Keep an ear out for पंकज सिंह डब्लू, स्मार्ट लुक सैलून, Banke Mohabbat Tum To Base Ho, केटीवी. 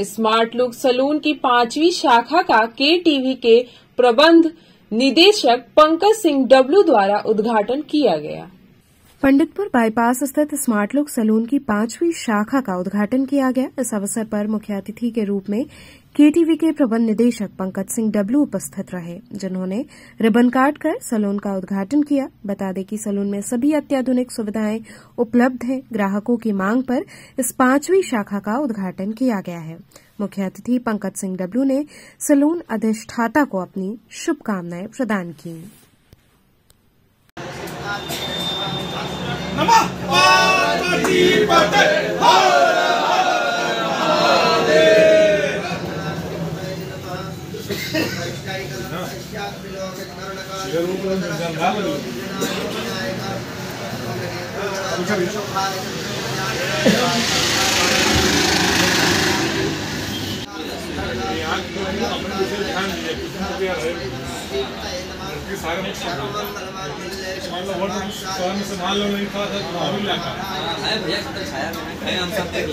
Smart look salon की 5वीं शाखा का KTV के प्रबंध निदेशक पंकज सिंह डब्लू द्वारा उद्घाटन किया गया। पंडितपुर बाईपास स्थित स्मार्ट लुक सलून की 5वीं शाखा का उद्घाटन किया गया। इस अवसर पर मुख्य अतिथि के रूप में KTV के प्रबंध निदेशक पंकज सिंह डब्लू उपस्थित रहे, जिन्होंने रिबन काट कर सलून का उद्घाटन किया। बता दें कि सलून में सभी अत्याधुनिक सुविधाएं उपलब्ध हैं। ग्राहकों की मांग पर इस 5वीं शाखा का उद्घाटन किया गया है। मुख्य अतिथि पंकज सिंह डब्लू ने सलून अधिष्ठाता को अपनी शुभकामनाएं प्रदान की। नमः पार्वती पते हर हर महादेव।